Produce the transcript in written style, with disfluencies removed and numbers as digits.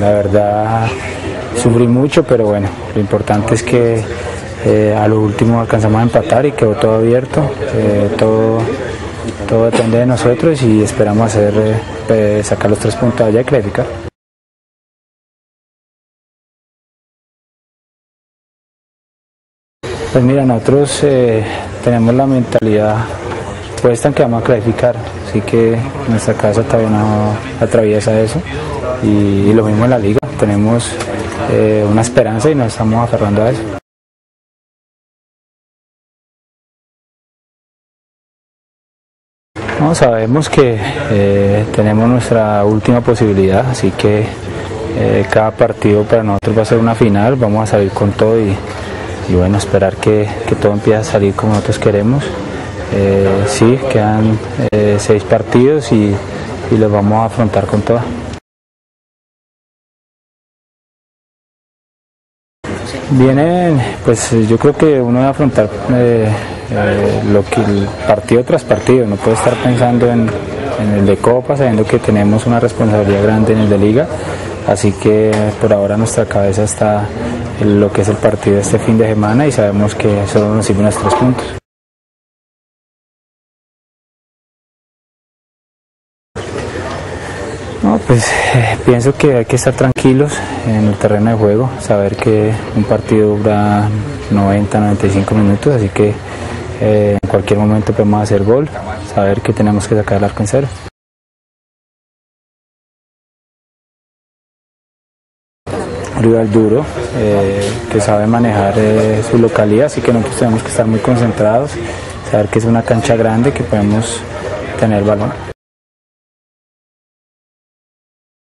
La verdad, sufrí mucho, pero bueno, lo importante es que a lo último alcanzamos a empatar y quedó todo abierto. Todo depende de nosotros y esperamos sacar los 3 puntos allá y clasificar. Pues mira, nosotros tenemos la mentalidad puesta en que vamos a clasificar, así que nuestra casa todavía no atraviesa eso y lo mismo en la liga, tenemos una esperanza y nos estamos aferrando a eso. No, sabemos que tenemos nuestra última posibilidad, así que cada partido para nosotros va a ser una final, vamos a salir con todo y bueno, esperar que todo empiece a salir como nosotros queremos. Sí, quedan 6 partidos y los vamos a afrontar con todo. Vienen, pues yo creo que uno debe afrontar partido tras partido, no puede estar pensando en el de Copa, sabiendo que tenemos una responsabilidad grande en el de Liga, así que por ahora nuestra cabeza está en lo que es el partido de este fin de semana y sabemos que solo nos sirven los 3 puntos. No, pues pienso que hay que estar tranquilos en el terreno de juego, saber que un partido dura 90, 95 minutos, así que en cualquier momento podemos hacer gol, saber que tenemos que sacar el arco en cero. Rival duro, que sabe manejar su localidad, así que nosotros tenemos que estar muy concentrados, saber que es una cancha grande, que podemos tener balón.